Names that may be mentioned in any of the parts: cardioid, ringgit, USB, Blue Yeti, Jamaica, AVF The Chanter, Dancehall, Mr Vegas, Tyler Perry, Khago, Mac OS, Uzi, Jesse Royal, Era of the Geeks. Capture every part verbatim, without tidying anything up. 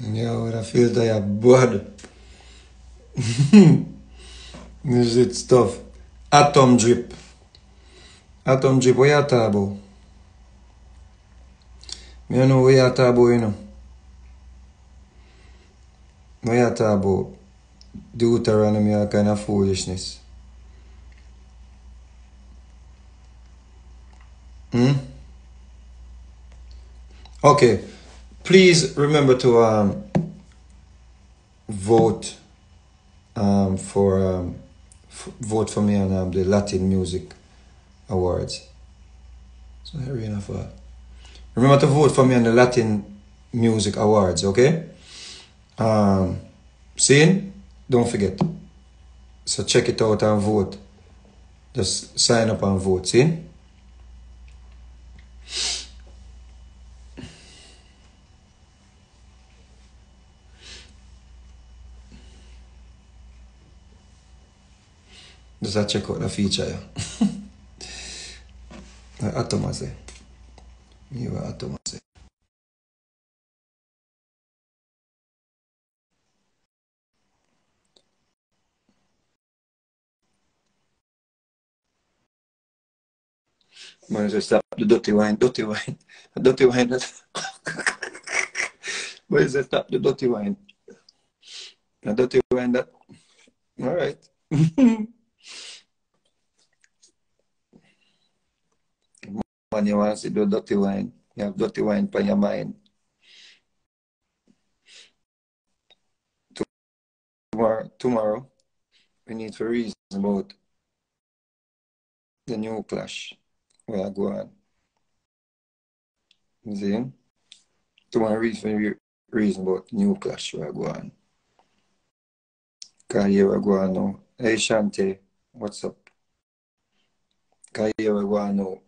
Minha hora feels that I am bored. This is stuff. Atom drip. Atom drip, what you are talking about? I don't know what you are talking about, you know. What you are talking about? Deuteronomy and kind of foolishness. Hmm? Okay. Please remember to um, vote um, for um, f vote for me on um, the Latin Music Awards. So here enough. Uh, remember to vote for me on the Latin Music Awards, okay? Um, seeing? Don't forget. So check it out and vote. Just sign up and vote. See? Just check out the feature. Atomase. You are Atomase. Man, just stop the dirty wine, dirty wine, dirty wine. Boys, just stop the dirty wine, the dirty wine. That all right? Man, you want to do dirty wine? You have dirty wine for your mind. Tomorrow, tomorrow, we need to reason about the new clash. Well, go on. You see? To my reason, reason about new clash, well, go on. Kaya, well, go on now. Hey, Shante, what's up? Kaya, well, go on now.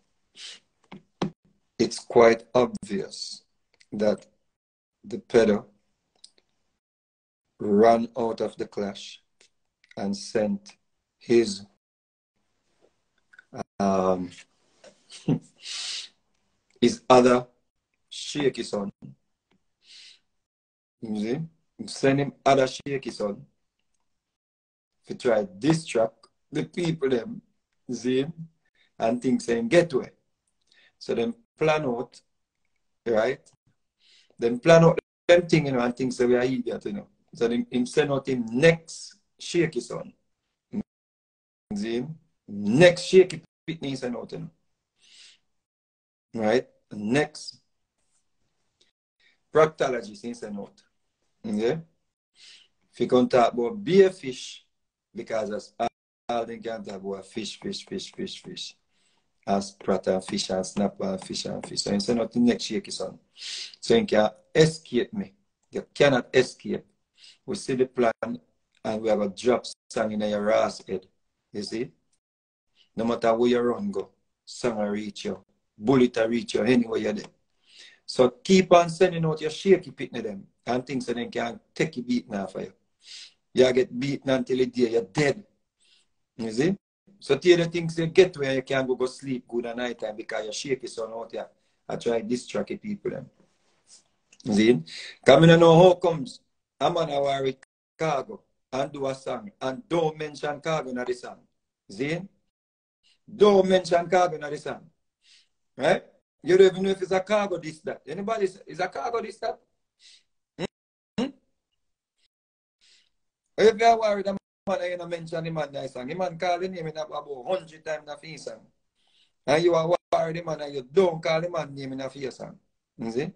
It's quite obvious that the pedo ran out of the clash and sent his um. his other shaky son. You see? Send him other shaky son. To try to distract the people them. You see? And things saying get away. So them plan out, right? Them plan out them thing, you know, and things that we are idiot, you know. So them him send out him next shaky son. You see? Next shaky pitney send out, you know. Right? Next, proctology since a note. Okay? If you can talk about beer fish, because that's all they can talk about fish, fish, fish, fish, fish. As prat and fish and snap and fish and fish. So you say nothing next shaky son. So you can escape me. You cannot escape. We see the plan and we have a drop song in your ass head. You see? No matter where you run go, song will reach you. Bullet to reach you anywhere you're there. So keep on sending out your shaky pitney them and things so they can take a beating off of you. You get beaten until the day you're dead. You see? So tell the things they get where you can go go sleep good at night time because you're shaky son out here and try to distract the people them. You see? Because I don't know how comes a man who are with Khago and do a song and don't mention Khago in the song. You see? Don't mention Khago in the song. Right? You don't even know if it's a cargo this that. Anybody say, is a cargo this that? Mm-hmm. If you are worried about the man, you don't mention the man in the song. The man call the name in about one hundred times in the song. And you are worried the man and you don't call the man name in the song. You see?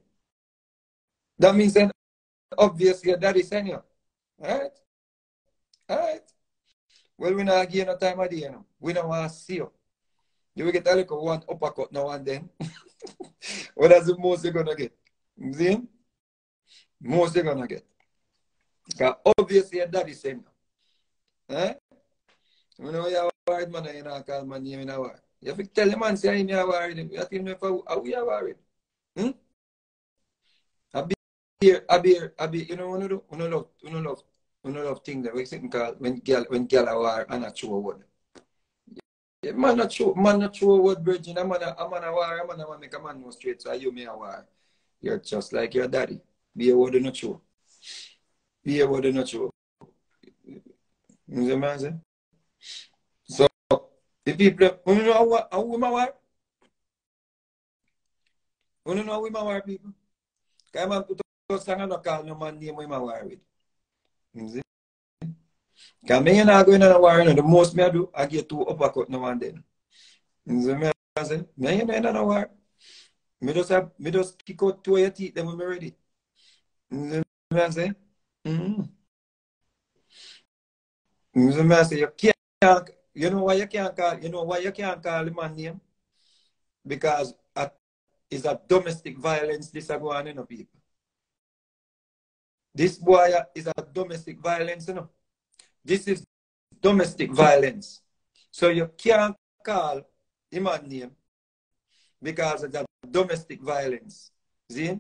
That means then, obviously, your daddy sent you. Alright? Alright? Well, we don't give you no time of day, you know. We don't want to see you. You will get a little one uppercut now and then. Well, that's the most you're going to get. You see? Most you're going to get. Because obviously your daddy said no. Eh? You know you're worried, man, you don't call my name in a war. You have to tell the man, say, you're worried. You have to know how we are worried. Hmm? A beer, a beer, a beer. You know what you do? You know love, you know love, you know love things that we can call when girl, when girl are war and a true word. Yeah, man not true, man not true word bridging. I'm on a, I'm on a war, I'm on a man make a man no straight, so you may a war. You're just like your daddy. Be a word not true. be able to nurture. You see what I'm saying? So, the people, when you know how, how women are, when you know how women are, people, because man put a song and not call no man name women are with. You see? Because me not going on a war, you know, the most me I do, I get two uppercut now and then. You see what I'm saying? Me ain't going on a war. Me just, have, me just kick out two of your teeth then when I'm ready. You see what I'm saying? Mm-hmm. You see what I'm saying? You can't, you know why you can't call, you know why you can't call the man name? Because at, it's a domestic violence this is going on, you know, people. This boy is a domestic violence, you know. This is domestic violence. So you can't call the man name because of that domestic violence. See?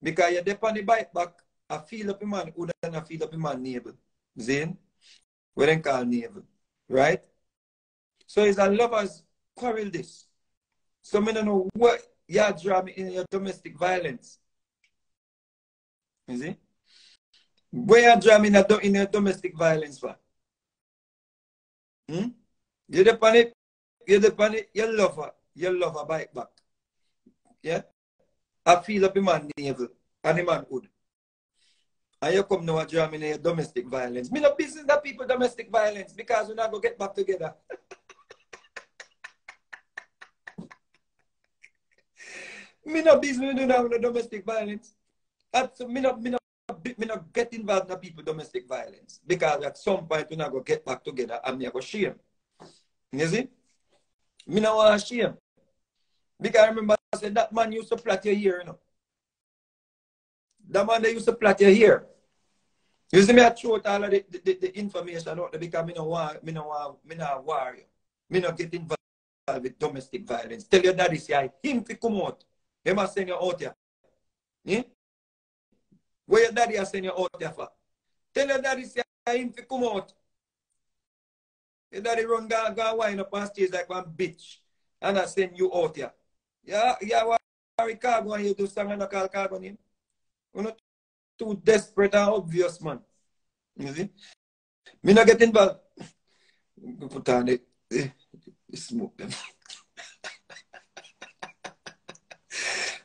Because you depend on the bite back, I feel up a man who doesn't feel up a man neighbor. See? We don't call neighbor. Right? So it's a lover's quarrel this. So I don't know what you draw me in your domestic violence. You see? Where you draw me in a, in a domestic violence for? Hmm? You depend it, you depend it, you love her, you love her bite back. Yeah? I feel up a man navel and a man hood. And you come now and draw me in a domestic violence. Me no business that people domestic violence because we're not going to get back together. Me no business doing that with no domestic violence. That's, me no, me no me not get involved in people domestic violence because at some point we not go get back together and me go shame. You see? Me not want shame because I remember I said that man used to plait your hair, you know. That man they used to plait your hair. You see me I throw out all of the, the, the, the information out there because me not want me not want me not warrior. Me not get involved with domestic violence. Tell your daddy say him to come out. He must send you out here. Yeah? Where your daddy has sent you out there for? Tell your daddy say him to come out. Your daddy run go, go wine up on stage like one bitch. And I send you out here. Yeah, yeah, why Khago and you do song and call Khago name? You're not too desperate and obvious, man. You see? Me not get involved. Go put on the, the, the smoke them.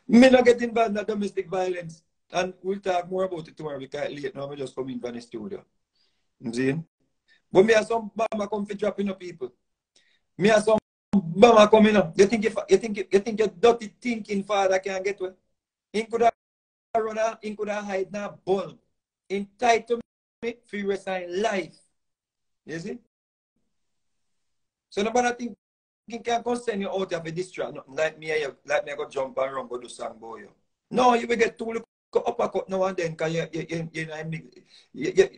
Me not get involved in the domestic violence. And we'll talk more about it tomorrow because late now I just come in from the studio. You see? But me have some bomber come for dropping up people. Me have some bomber coming up. You think if you think you think your dirty thinking father can get away? He could have run out, he could have hide now bulb. Entitled me for the rest of his life. You see? So nobody think he can send you out of a distract. No, like me I like me go jump and run go do song boy. You. No, you will get too little. Uppercut now and then because you, you, you, you know, I mean, you, you,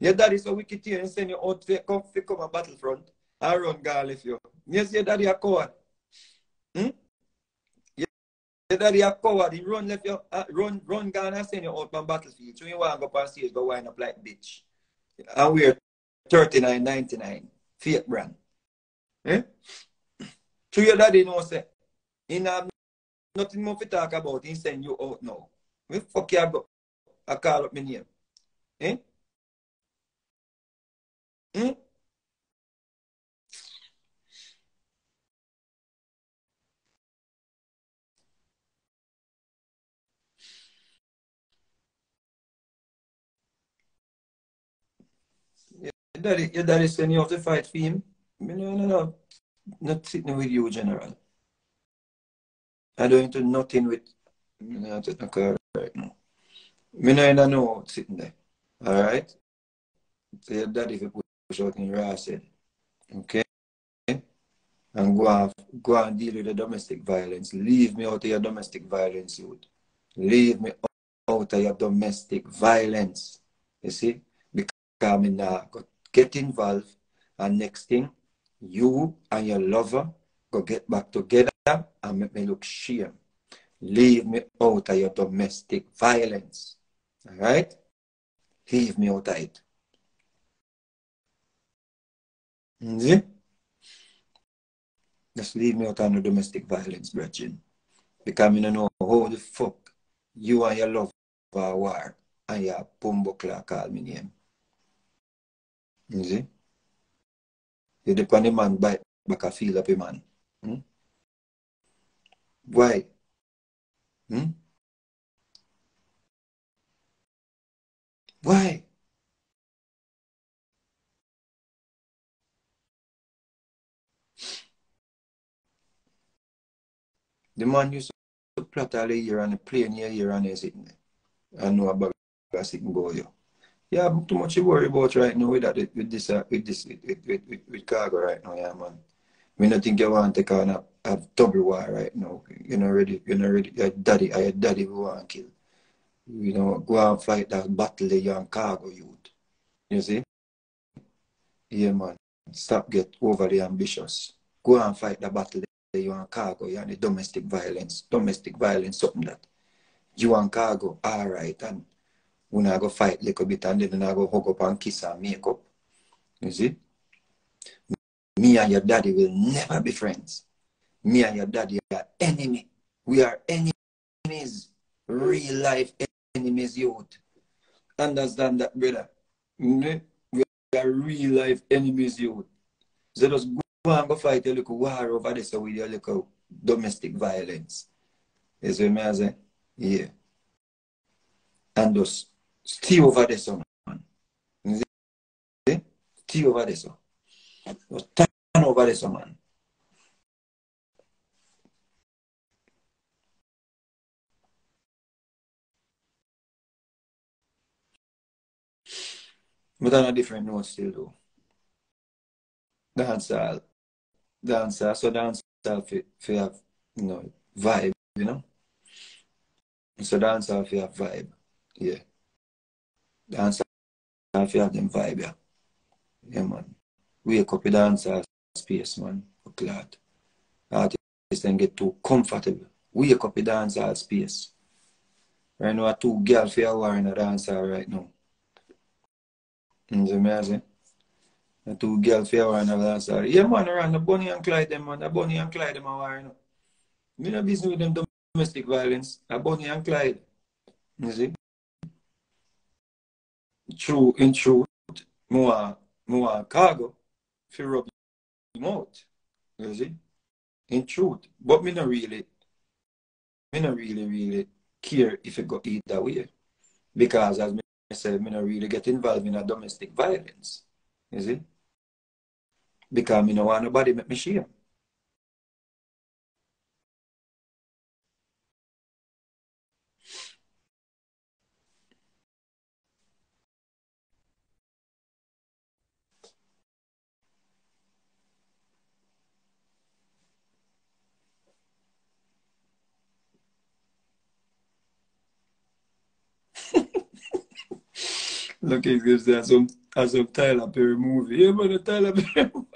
your daddy is a wicked thing and send you out to come, come a battlefront and run girl if you. Yes, your daddy a coward. Hmm? Your, your daddy a coward. He run left you, uh, run, run girl and send you out on battlefield. So you want to go on stage go wind up like bitch. And we're thirty-nine ninety-nine. Fake brand. Eh? So your daddy knows that. He have nothing more to talk about. He send you out now. Me fuck you up. I call up my name. Eh? Hmm? Your daddy, your daddy sent you off to fight for him. No, no, no. Not sitting with you, General. I don't do nothing with. No, that's not correct. Right now. Me no even know sitting there. Alright? So your daddy if push out in your ass head. Okay? And go and go and deal with the domestic violence. Leave me out of your domestic violence, youth. Leave me out of your domestic violence. You see? Because I mean now go get involved and next thing you and your lover go get back together and make me look shame. Leave me out of your domestic violence. All right? Leave me out of it. Mm-hmm. Just leave me out of your domestic violence, brethren. Because I don't know how the fuck you and your love are war. and your bumbo clerk call me name. You see? You depend on the man bite back a feel up a man. Hmm? Why? Hmm? Why? The man used to plot all the year and play near year and he's sitting there. And no a bag of sitting go you. Yeah, too much you worry about right now with that with this uh, with this with with, with, with, with cargo right now, yeah man. We don't think you want to take on a, a double war right now. You're not ready, you're not ready, your daddy, your daddy we want to kill. You know, go and fight that battle the young cargo youth. You see? Yeah man. Stop get overly ambitious. Go and fight the battle. You and Cargo, you and the domestic violence. Domestic violence, something that you and Cargo, alright, and we not go fight a little bit and then we not go hug up and kiss and make up. You see? Me and your daddy will never be friends. Me and your daddy are enemy. We are enemies. Real life enemies, youth. Understand that, brother? We are real life enemies, youth. So just go. Go and go fight a little war over this with your little domestic violence. You see what I say? Yeah. And just stay over this one, man. You see? Stay over this one. Just turn over this one, man. But on a different note still though. Dancehall. Dancer, so dance if you have, you know, vibe, you know. So dance if you have vibe, yeah. Dance if you have them vibe, yeah. Yeah, man. Wake up with dancer space, man. Glad. Artists then get too comfortable. Wake up with dancer space. Right now, two girls for a war in a dancer right now. You see what I say? The two girls fair and all that sorry. Yeah man, around the Bonnie and Clyde them man, the Bonnie and Clyde them are warring up. You know business with them domestic violence, a Bonnie and Clyde. You see? True in truth, more more cargo for rub him out. You see? In truth. But me not really me not really really care if it go either way. Because as me said, me not really get involved in a domestic violence. You see? Because I don't want nobody to make me shame. Look, it gives that some as of Tyler Perry movie. Yeah, man, the Tyler Perry movie.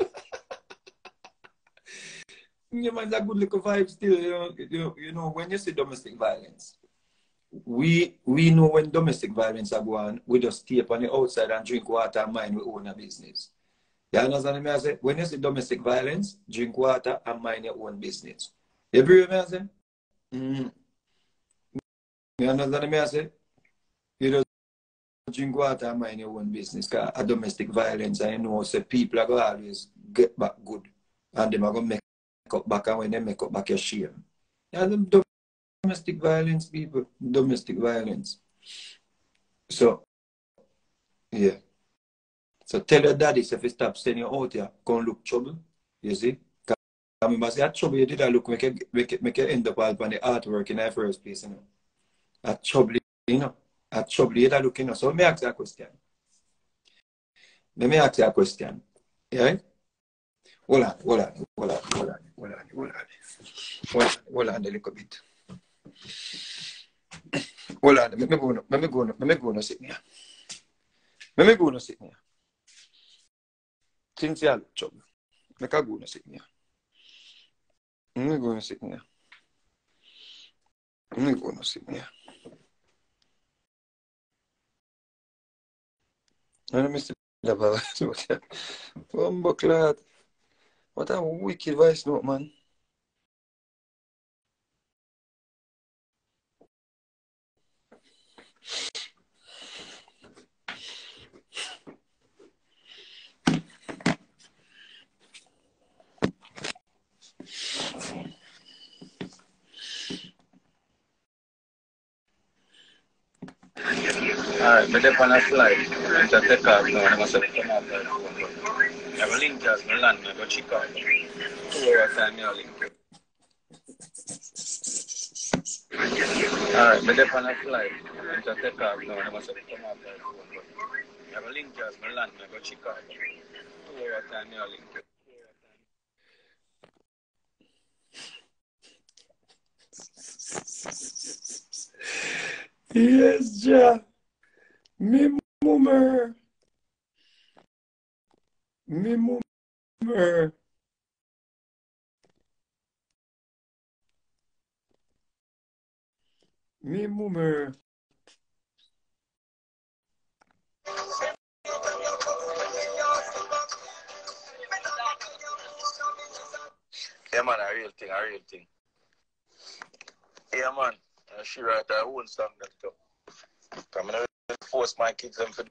Yeah, man, that good little vibe still. You know, you, you know, when you see domestic violence, we we know when domestic violence are going, we just stay up on the outside and drink water and mind we own a business. You understand me? I say, when you see domestic violence, drink water and mind your own business. You agree with me? I say? Mm. You understand me? I say? You just drink water and mind your own business. Cause a domestic violence, I know, so people are going to always get back good. And they are going to make up back, and when they make up back, your shame. Yeah, them domestic violence people, domestic violence. So, yeah. So tell your daddy, if you stop sending you out here, come look trouble. You see? Cause I remember say, at trouble you did that look, make you, make you, make you end up all on the artwork in the first place, you know. At trouble, you know. At trouble you're looking at. So me ask you a question. Let me ask you a question. Yeah? Hold on, hold on, hold on, hold on, hold on, hold on. Hold on, hold on a little bit. Hold on, let me go now. Let me go now. Let me go now sit here. Let me go now sit here. Since you look trouble, let me go now sit here. Let me go now sit here. Let me go now sit here. I don't miss the Bumbo Clad. What a wicked voice note, man. Alright, I'm up on a flight. I'm going to take off now. I'm going to come out by the phone. I have a link as I land. I go check out. Two hours time, I have a link. Alright, I'm up on a flight. I'm going to take off now. I'm going to come out by the phone. I have a link as I land. I go check out. Two hours time, I have a link. Yes, ja. Me mummer. Me mummer. Me mummer. Yeah, man, a real thing, a real thing. Yeah, man. Uh, she write her own song that too. I'm gonna force my kids them for.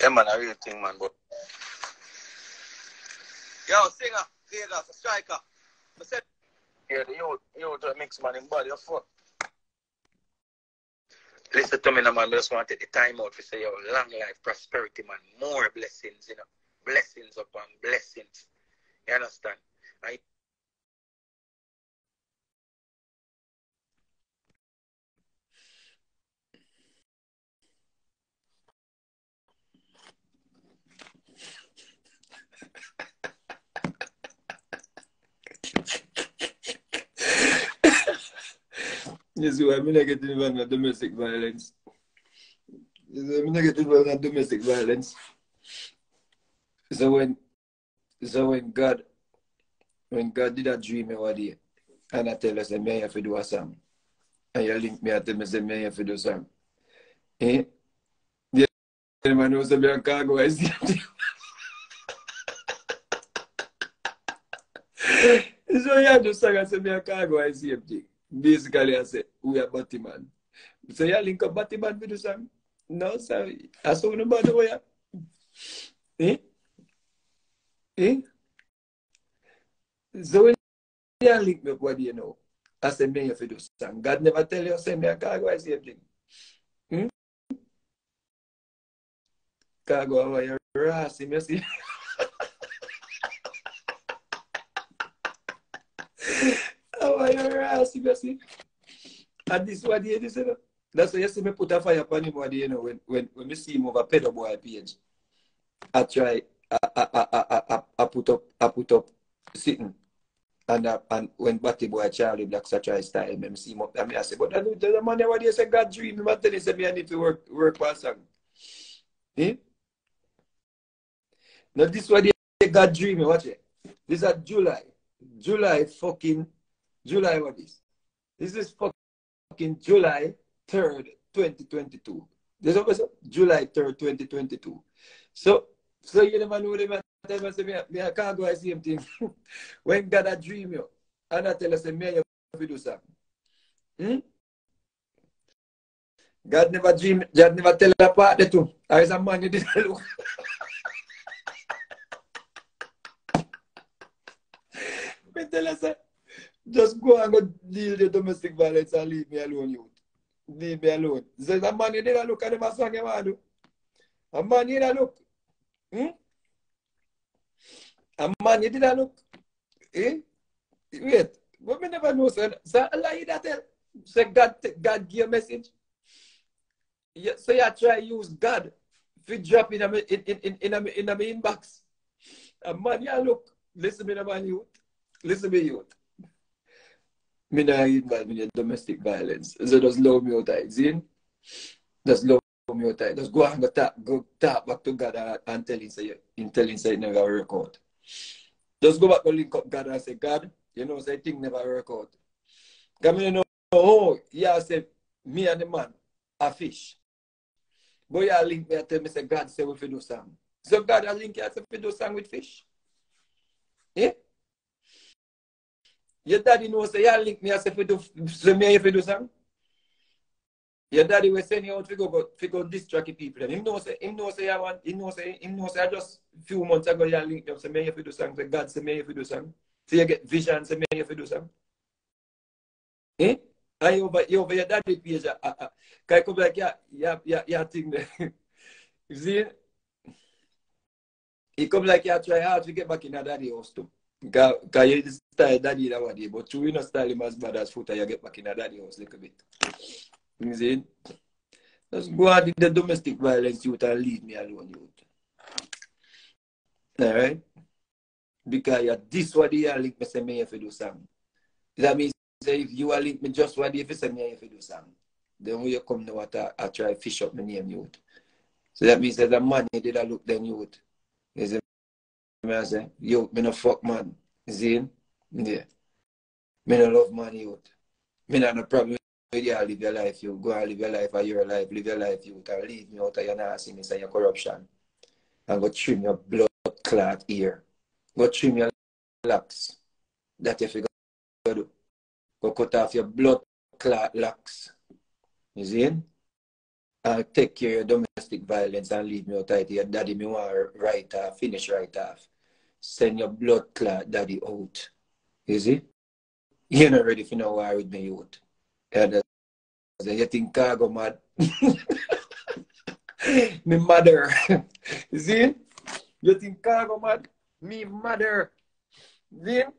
Yeah, man, a real thing, man. But yo, singer, Vegas, a striker. I said, yeah, the youth, youth mix man in body, you fuck. Listen to me, now, man. I just want to take the time out to say, yo, long life, prosperity, man, more blessings, you know, blessings upon blessings. You understand? I This is why I'm not getting involved in domestic violence. This is why I'm not getting involved in domestic violence. So when, so when God, when God did a dream over there, and I tell us that I have to do a song, and you link me and tell me that I have to do a song. Eh? Yeah, I know that I'm Khago, I see it. So you have to sing and say I'm Khago, I see it. Basically, I said, we are Batman. So, yeah, link up Batman with the song. No, sorry. I saw nobody over here. Eh? Eh? So, when you link me up, what do you know? I said, me, if you do song. God never tell you, say, me, I can't go and see everything. Hmm? Can't go over your ass, you see? And this what he is. That's why you see me put a fire upon him what you know when when when we see him over pedo boy page. I try I I, I, I, I I put up I put up sitting and I, and when Batty boy Charlie Blacks I try style him and see him up. I mean I say, but I don't tell the money what you say God dream but then he said me I need to work work for a song. Eh? Now this what they God dream, watch it. This is July. July fucking July what is? This is fucking July third, twenty twenty-two. This is July third, twenty twenty-two. So, so you never know them time I say, me, I can't go the same thing. When God a dream you, and I tell us, me, you have to do something. Hmm? God never dream, God never tell you apart the two. I is a man you didn't look. Me tell us, just go and go deal the domestic violence and leave me alone, you. Leave me alone. So a man you didn't look at them a song you want to do. A man you didn't look. Hmm? A man you didn't look. Eh? Wait. But we never know, sir. So Allah you that tell. So God, God give a message. Yeah, so you try to use God to drop in a in in in a in a inbox. A man you look. Listen me, man, you. Listen me, you. Me not involved in domestic violence. So just love me out of it, see? Just love me out of it. Just go and go talk, go talk back to God and, and tell him say, him tell him say it never work out. Just go back to link up God and say, God, you know, say thing never work out. Because me know, oh, yeah, say, me and the man are fish. But you yeah, link me and tell me, say, God, say, we do something. So God, I link you and say, we do something with fish. Eh? Your daddy knows, say, yeah, link me as if you do, so me if you do something. Your daddy will send you out to go, to go distract people. Him knows, him knows, I want, him knows, him knows, I just few months ago, yeah, link me up, say, me if you do something, say, God, say, me if you do something. So you get vision, say, me if you do something. Eh? Aí eu vai eu vai a dar de pija cai como é que a ia ia ia tinha dizer e como é que a try hard to get back in a daddy house. Cai ele está daddy na hora de botar o ino style mais badass foot aí get back in a daddy house like a bit dizer let's go out in the domestic violence youth and leave me alone youth. All right, because you're this what they are linked me say me if you do something. That means if you are linked me just what if you say me if you do something. Then when you come to water, I try fish up my name youth. So that means there's a man you did a look then youth. You see me I say, yo, me no fuck man. You see? Yeah. Me no love man youth. Me not no problem with you live your life, you go and live your life or your life, live your life youth and leave me out of your nastiness and your corruption. And go trim your blood clot ear. Go trim your locks. That if you go do. Go cut off your blood clot locks. You see? And take care of your domestic violence and leave me out of your daddy me want right off, finish right off. Send your blood clot daddy out. You see? You're not ready for no war with me youth. And you think Khago mad. Me mother. You see? You think Khago mad? Me mother. Then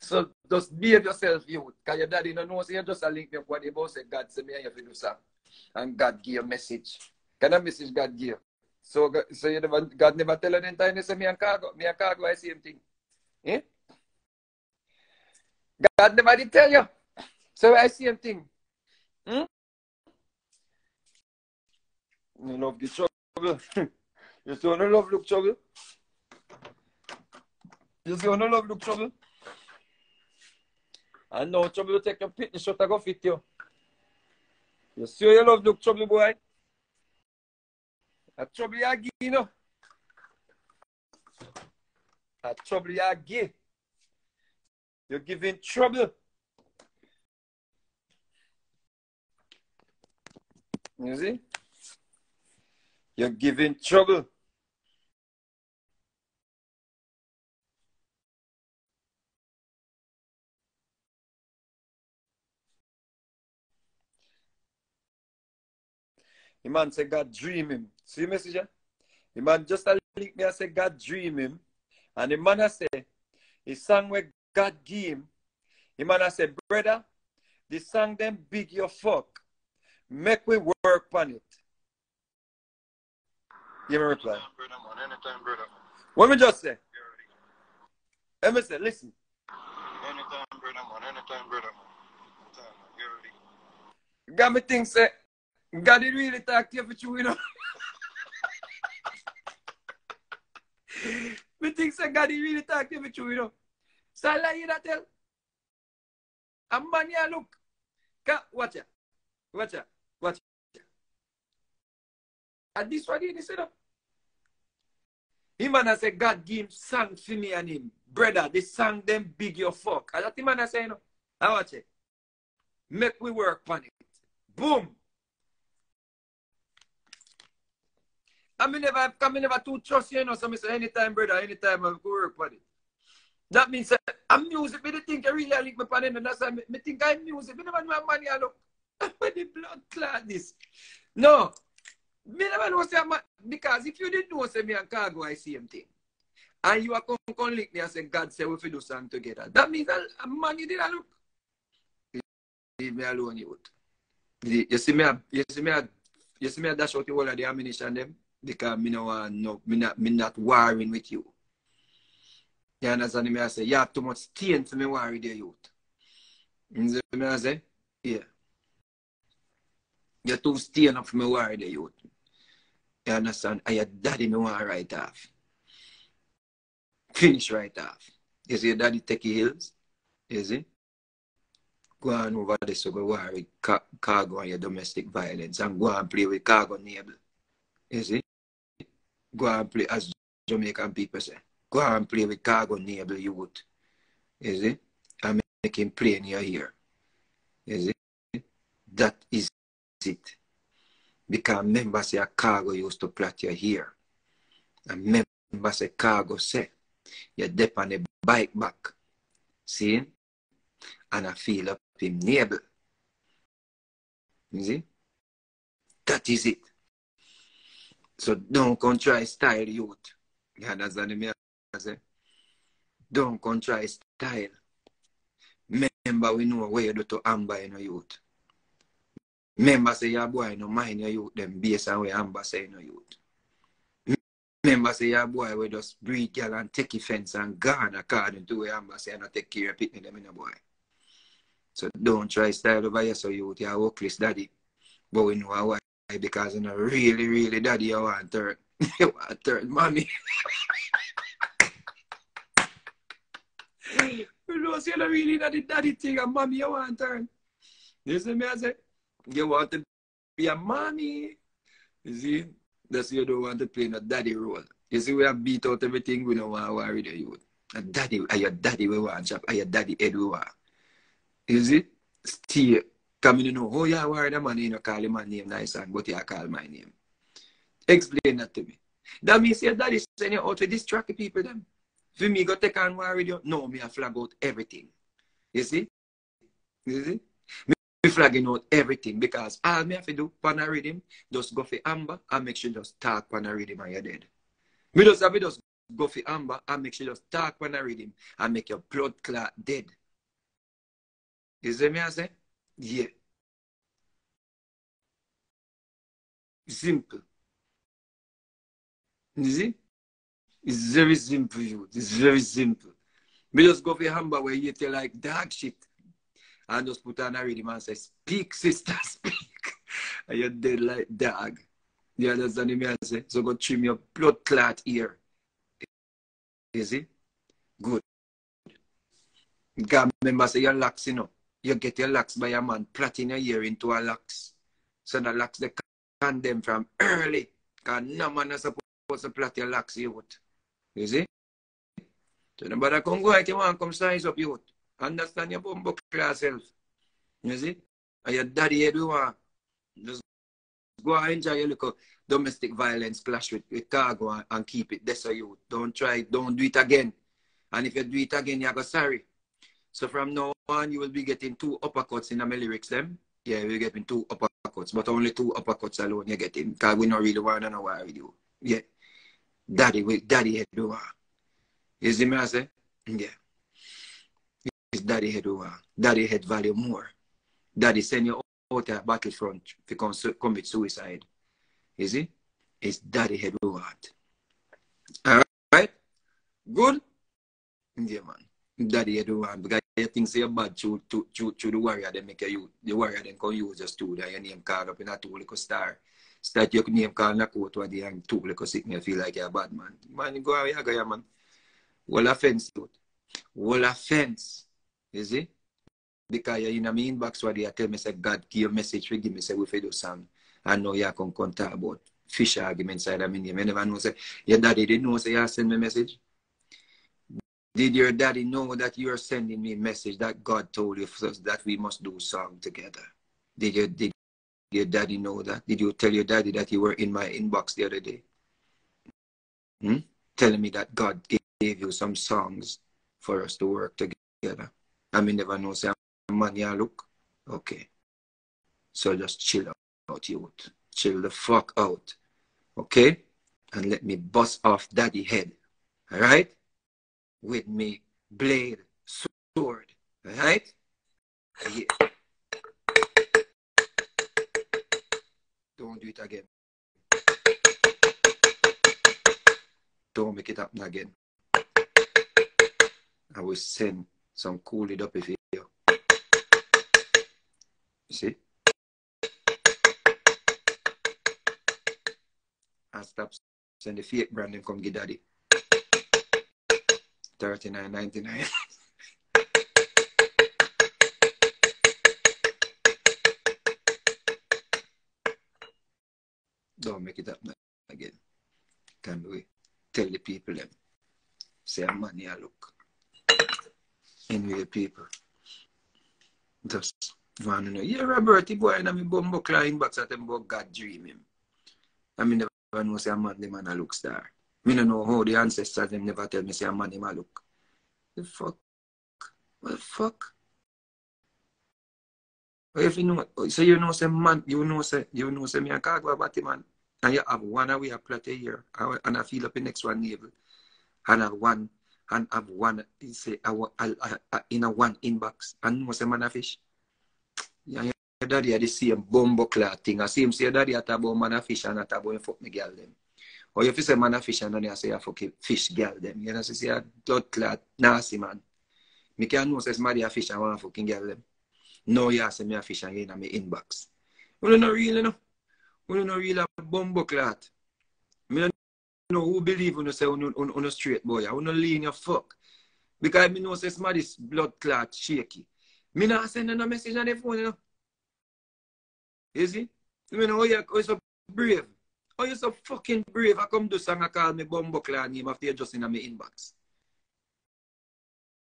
so just behave yourself, you. Because your daddy don't know, so you just a link me up what they both say, God said me and you have to do something. And God give you a message. Can a message God give? So so you never God never tell you that time they say me and Khago, me and Khago, I same thing. Eh? God never did tell you. So I same thing. Hmm? You love the trouble. You see how no love look trouble? You see how no love look trouble? And now trouble will take your pitney shot and go fit you. You see how your love look trouble, boy? A trouble you give, you know? A trouble you give. You're giving trouble. You see? You're giving trouble. The man said God dream him. See the message? The man just a link me and said God dream him. And the man I said, the song where God give him. The man I said, brother, the song them big your fuck. Make we work on it. Give me a reply. Anytime, brother. What me just say? Let me say, listen. Anytime, brother, man. Anytime, brother, man. Got me think, say, God, he really talk to you for true, you know. Me think, say, God, he really talk to you for true, you know. So I lie you that tell. A man here look. Watch it. Watch it. Watch it. And this one here, this, you know. Him and I say, God give him song for me and him. Brother, they sang them big your fuck. And that him and I say, you know, I watch it. Make we work on it. Boom. I mean, never, I mean, never too trust you, you know, so I say, anytime, brother, anytime I go work on it. That means, uh, I'm music, but they think I really like my panel, and that's why I think I'm music. I never know money, I look. I'm the blood clad this. No. Me never know say man, because if you didn't know say me and Khago I same thing, and you are come come lick me and say God say we fi do song together. That means a man you didn't look. Leave me alone, you would. You see me, you see me, you see me dash out the whole of the ammunition them because me no want no, me not me not warring with you. You understand me? I say you have too much stain to me worry the youth. You see me I say yeah. You too stained up for me worry the youth. You understand? And your daddy me want right off. Finish right off. You see your daddy take hills. You see? Go on over there so go worry Khago and your domestic violence and go and play with Khago neighbor. You see? Go and play as Jamaican people say. Go and play with Khago neighbor youth. You see? And make him play in your ear. You see? That is it. Because remember say Khago used to plait your hair. And remember say Khago say you dip on the bike back. See? And I feel a dem Nebel. You see? That is it. So don't contrast style, youth. You understand me? Don't contrast style. Remember, we know where you do to amber in your youth. Remember, say your boy no mind your youth, them based on where amber say no youth. Remember, say your boy we just breed girl and take offense and gone according to where amber say and take care of picking them in a boy. So don't try style over here, so youth, you're workless daddy. But we know why, because you know really, really daddy you want third. You want third mommy. You know, so you don't really know the daddy thing and mommy you want turn. You see me, I say, you want to be a mommy. You see, that's you don't want to play no daddy role. You see, we have beat out everything, we don't want to worry the youth. A daddy, are your daddy we want, chap, are your daddy head we want. You see, still, come in you know, oh yeah, worry the man, you know, call him my name nice and but you call my name. Explain that to me. That means your daddy send you out to distract the people them. For me, go take on worry you. No, me I flag out everything. You see? You see? Me, me flagging out everything because all me have to do, pan a rhythm, just go for amber and make sure just talk pan a rhythm and you're dead. Me just have to just go for amber and make sure just talk pan a rhythm and make your blood clot dead. You see me I say? Yeah. Simple. You see? It's very simple, you. It's very simple. We just go for Hamba where you tell like dark shit. And just put on a rhythm and say, speak, sister, speak. And you're dead like dog. You understand me? I say, so go trim your blood clot ear. You see? Good. God, remember, say you're lax, you know. You get your lax by a man, plaiting your ear into a lax. So the lax they condemn from early. Because no man is supposed to plait your lax, you would. You see? So nobody can go out you want come size up you. Understand your bumbo yourself. You see? And your daddy head you want. Just go and enjoy your little domestic violence clash with, with Khago and, and keep it. That's how you. Don't try it. Don't do it again. And if you do it again, you go sorry. So from now on, you will be getting two uppercuts in my lyrics them. Yeah, you're getting two uppercuts. But only two uppercuts alone you're getting. Because we don't really want to know why we do. Yeah. Daddy with daddy head do. You see me I say? Yeah. It's daddy head do. Daddy head value more. Daddy send you out to a battlefront to commit suicide. You see? It's daddy head do what? Alright? Good? Yeah man. Daddy head do what? Because you think say you're bad to, to, to, to the warrior they make you. The warrior then can use just two that your name card up in a two like a star. Start your name call in a court one day and two like a sick and feel like you're a bad man. Man, go away, go away, man. Whole offense, dude. Whole offense. You see? Because you're in my inbox one day, I tell me, say, God, give you a message, we give me, say, we fed us some. And now you can contact about fish arguments inside of my name. I never know, say, your daddy didn't know, say, you send me a message. Did your daddy know that you are sending me a message that God told you that we must do song together? Did your did Did your daddy know that? Did you tell your daddy that you were in my inbox the other day? Hmm? Telling me that God gave you some songs for us to work together. I mean, never know, say, man, yeah, look. Okay. So just chill out, you. Chill the fuck out. Okay? And let me bust off daddy head. All right? With me blade, sword. All right? Yeah. Don't do it again. Don't make it happen again. I will send some cool it up if you. See? And stop send the fake brand and come get daddy. thirty-nine ninety-nine. Don't make it up again. Can we tell the people them? Say a man here look. Anyway, people. Just want to know. Yeah, Robert, boy, and I'm in Bumbo Klein, but at them both God dream him. I mean never know say a man the man a look star. Me don't know how the ancestors them never tell me say a man him a look. The fuck? What the fuck? But if you know, so you know, say man, you know, say you know, say me and Khago about it, man, and you have one away a plot a year, and I feel up the next one navel, and have one, and have one, say, I, I, I, I, in a one inbox, and no say man a fish. Yeah, yeah. Your daddy had the same bumbo clad thing. I see him say your daddy had a bow man a fish and a bow and fuck me girl them. Or if you say man a fish and then I say I fuck a fish girl them. You know, say say a blood clad nasty man. Me can't know says Maddie a fish and one fucking girl them. No, you say me a fish and you in my inbox. We don't know really no. We don't know real a bumbo clad. Me don't know who believe when you say on on a straight boy. I don't lean your fuck. Because me know says Maddie's blood clad shaky. Me not send no message on the phone, you know. You see? You know, oh, you're so brave. Oh, you're so fucking brave. I come to song and call me Bumbo Clan name after you're just in my inbox.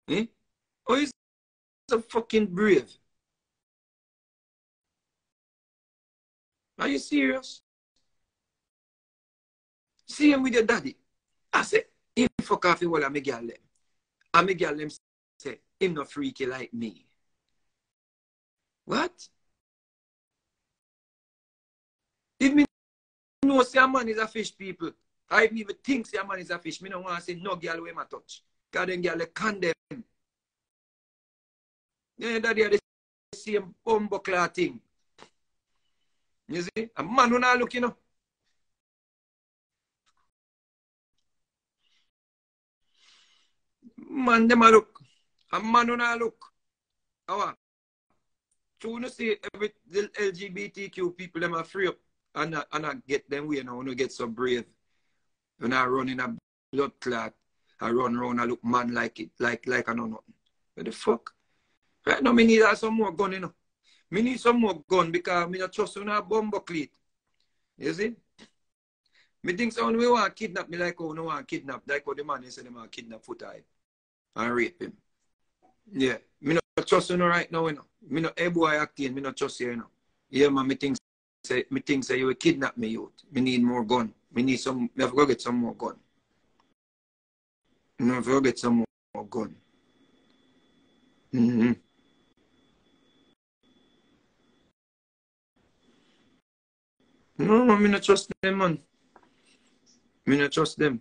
Eh? Oh, you're so fucking brave. Are you serious? See him with your daddy. I say, him fuck off the wall and me girl them. And me girl them say, him not freaky like me. What? If me know say a man is a fish, people, I even even think say a man is a fish, me don't want to say no girl where my touch. Because them girl they condemn. Then daddy had the same bumbo claw thing. You see? A man who not look, you know. Man them a look. A man who not look. How? So you see every the L G B T Q people them are free up. And I, and I get them way now, when I get so brave. When I run in a blood clot, I run around, I look man like it, like like I know nothing. What the fuck? Right now, I need some more gun, you know. I need some more gun because I don't trust on a bumbo cleat. You see? I think someone we want to kidnap me like how no one kidnap, like how the man they say they want to kidnap foot high and rape him. Yeah. I don't trust you right now, you know. I don't hey boy acting, I don't trust you, you know. Yeah, man, I think say, me think say you will kidnap me youth. Me need more gun. Me need some, I have to get some more gun. I have to get some more, more gun. Mm-hmm. No, I don't trust them, man. I don't trust them.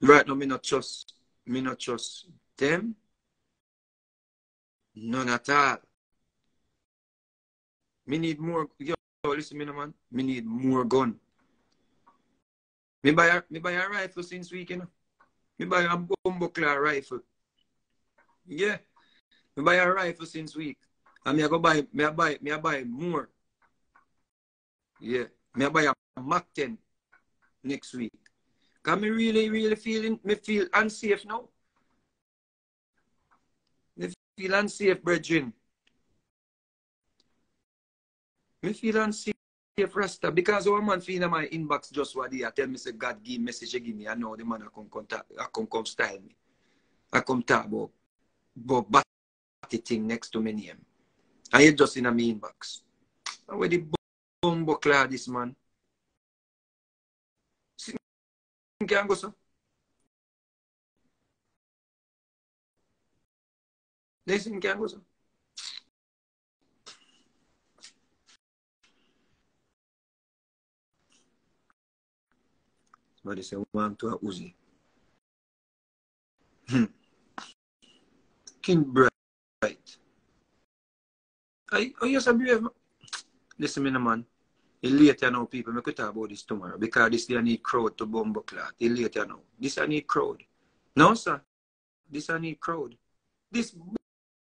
Right now, I don't trust. I don't trust them. None at all. Me need more, yo, listen me no man, me need more gun. Me buy a, me buy a rifle since week, you know. Me buy a bumbo claw rifle. Yeah. Me buy a rifle since week. And me I go buy, me I buy, me I buy more. Yeah. Me I buy a Mac ten next week. Cause me really, really feeling, me feel unsafe now. Me feel unsafe, brethren. Me feel unsafe, Rasta, because our man feel in my inbox just what he tell me say God give message give me. I know the man I come contact, I come come style me. I come talk about but batty thing next to me name. And he just in my inbox. And where the bumbo claw this man. See can go so. Listen can go so. But it's a one to a Uzi. Hmm. King Bright. I, I used to be a... Listen, me, man. It's later now, people. I could talk about this tomorrow. Because this day I need crowd to bumbo clot. It's later now. This I need crowd. No, sir. This I need crowd. This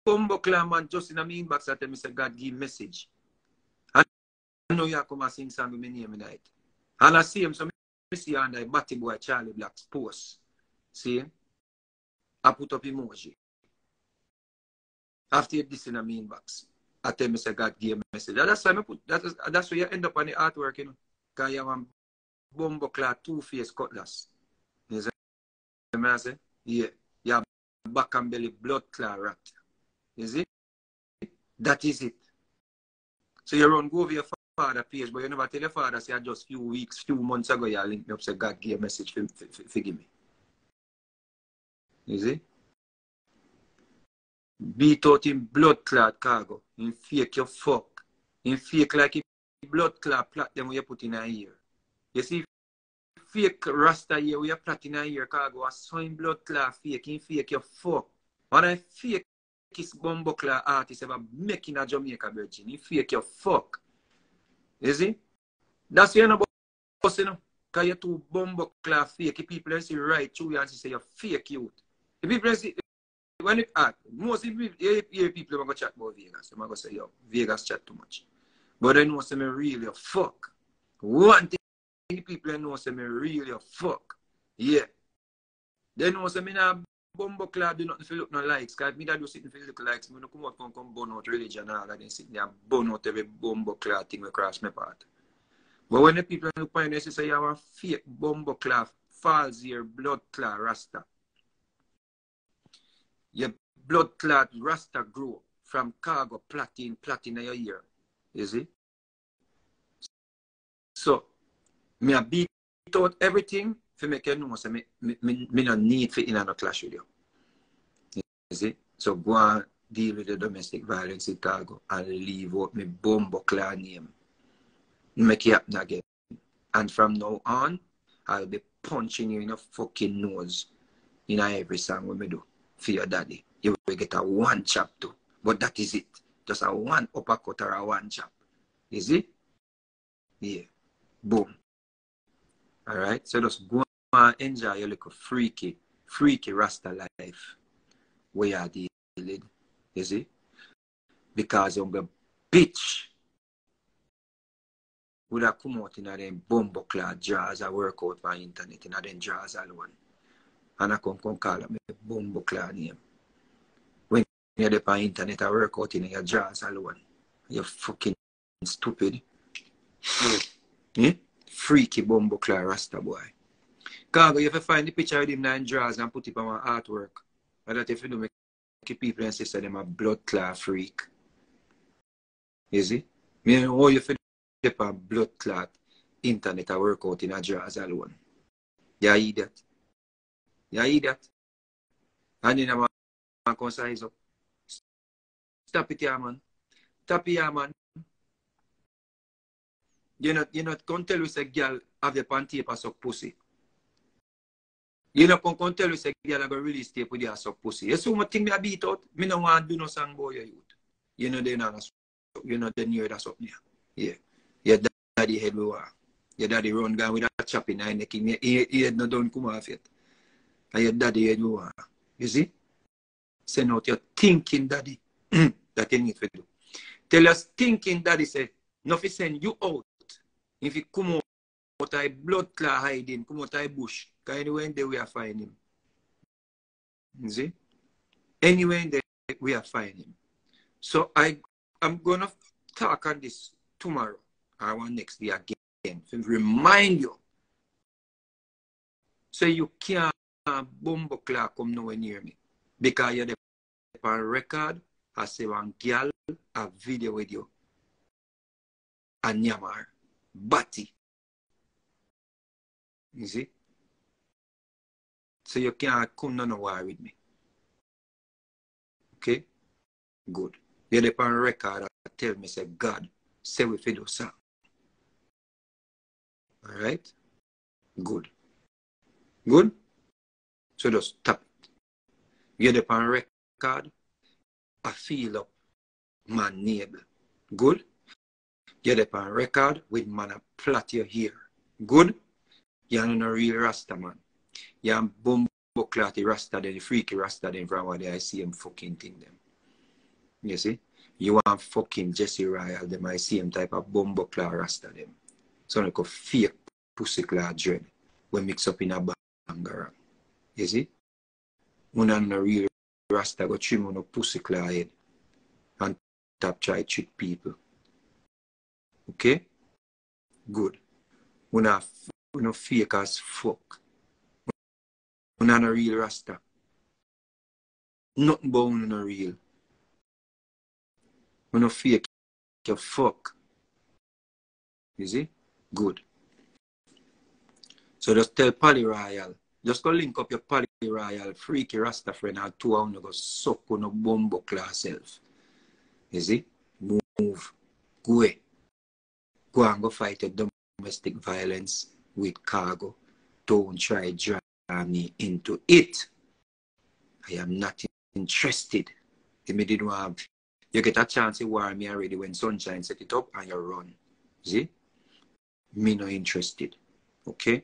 bumbo clot man just in my inbox I tell me, say, God give message. I know you come and sing song with me name tonight. And I see him, so I see on the Batty Boy Charlie Black's post. See? I put up emoji. After this in the inbox, I tell me say God gave me a message. That's why I put that is, that's where you end up on the artwork, you know. Because you have a bumbo claw two-faced cutlass. You see? I say? Yeah. You have a back and belly blood claw rat. You see? That is it. So you run go over your father page, but you never tell your father say just few weeks, few months ago you link me up say God gave a message for, for, for, for give me. You see? beat out in blood clot, Khago. In fake your fuck. In fake like a blood clot plot them you put in a ear. You see fake rasta here we are plot in a ear, Khago. A sign blood clot fake, in fake your fuck. One I fake is bumbo clot artist ever making a Jamaica Virgin. In fake your fuck. You see? That's why you're not bossing you know? Because you're too bumbo clot fake. People see right through you and say you're fake youth. The people see when it hard, most people, people go chat about Vegas. They go say, yo, Vegas chat too much. But they know say me really a fuck. One thing people know say me really a fuck. Yeah. They know say me not bumbo clad do nothing for look no likes. Because me that do sitting for look likes, me no come out come come burn out religion and all that and sitting there burn out every bumbo clad thing we crash my part. But when the people look at you, they say you have a fake bumbo clad, false ear, blood clad, rasta. Your blood clot rasta grow from Khago platin, platin in your ear. You see? So, me I beat out everything to make you know, so me, me, me, me no need for in a clash with you. You see? So, go and deal with the domestic violence in Khago and leave out my bumbo clot name. Make it happen again. And from now on, I'll be punching you in your fucking nose in every song we do. For your daddy, you will get a one chap too, but that is it. Just a one uppercut or a one chap. Is it? Yeah. Boom. All right. So just go and enjoy your little freaky, freaky rasta life. We are dealing. Is it? Because you're a bitch. Would have come out in a them bumbo clad jars I work out by internet in a them jars alone. And I come, come call up my bumbo clan name. When you're there on internet, I work out in your jaws alone. You're fucking stupid. Yeah? Freaky bumbo clan rasta boy. Khago, you have to find the picture of him in jaws and put it on my artwork. And that if you do make people and sister them a blood clan freak. You see? Me know how you feel a blood clan internet I work out in a jaws alone. You hear that? You hear that? And then I'm going to size up. Stop it, yeah, man. Stop it, yeah, man. You're not, you're not going to tell us a girl have the panty for suck pussy. You're not going to tell us a girl have a release tape with your suck pussy. You see what thing me I beat out? Me no want to do no song about your youth. You know they're not You're not the near that's up there. Yeah. Your daddy head we are. Your daddy run down with a chop in her neck. He, he head no don't come off yet. And your daddy here you are. You see? Send out your thinking daddy. That you need to do. Tell your thinking daddy say, nothing send you out. If you come out, out of blood clot hiding, come out of bush. Because anywhere in there we are find him. You see? Anywhere in there we are find him. So I, I'm going to talk on this tomorrow. Or one next day again. To remind you. So you can't bumbo clock come nowhere near me because you're on record I say one girl a video with you and Yamar Batty. You see? So you can't come nowhere with me. Okay? Good. You're on record I tell me say God say we feel so. Alright? Good. Good? So just stop it. Get up on record. I feel up my neighbor. Good? Get up on record with man a plot your hair. Good? You're not a real rasta man. You're a bumbo clatty rasta then, freaky rasta then from what I see him fucking thing them. You see? You want fucking Jesse Royal them. I see him type of bumbo clat rasta them. So like a fake pussy clat dread when mix up in a bangarang. You see? One and a real rasta go trim on a pussy claw head and tap try trick people. Okay? Good. One a no fake as fuck. One and a real rasta. Nothing but one a real. One no fake your fuck. You see? Good. So just tell Pally Royal. Just go link up your Pally royal freaky Rastafari now two hours ago suck on a bombo class self. You see? Move. Go away. Go and go fight a domestic violence with Khago. Don't try drag me into it. I am not interested. If me didn't have, you get a chance to war me already when sunshine set it up and you run. See? Me no interested. Okay?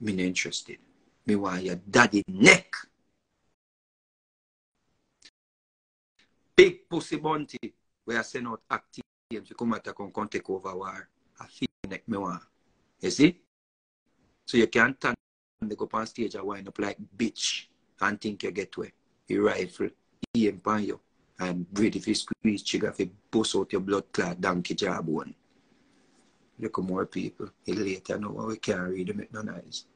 Me no interested. Me want your daddy neck. Big pussy bounty. We are sending out active teams to come at a con take over war. I feel neck me want. You see? So you can't turn the go on stage and wind up like bitch and think you get away. You rifle, he empan you, and ready for squeeze trigger for bust out your blood clot donkey jawbone. Look at more people. He later know what we can't read them at no eyes.